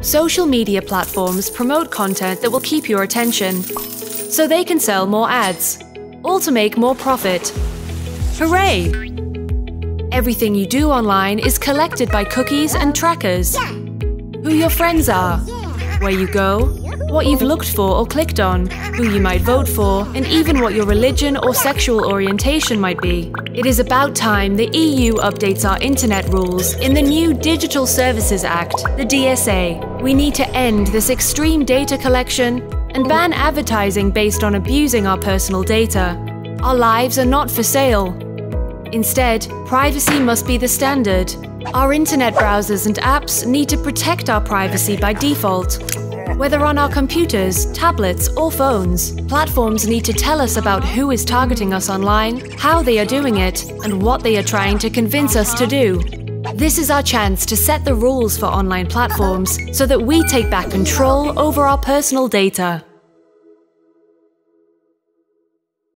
Social media platforms promote content that will keep your attention, so they can sell more ads, all to make more profit. Hooray! Everything you do online is collected by cookies and trackers. Who your friends are, where you go, what you've looked for or clicked on, who you might vote for, and even what your religion or sexual orientation might be. It is about time the EU updates our internet rules in the new Digital Services Act, the DSA. We need to end this extreme data collection and ban advertising based on abusing our personal data. Our lives are not for sale. Instead, privacy must be the standard. Our internet browsers and apps need to protect our privacy by default. Whether on our computers, tablets, or phones, platforms need to tell us about who is targeting us online, how they are doing it, and what they are trying to convince us to do. This is our chance to set the rules for online platforms so that we take back control over our personal data.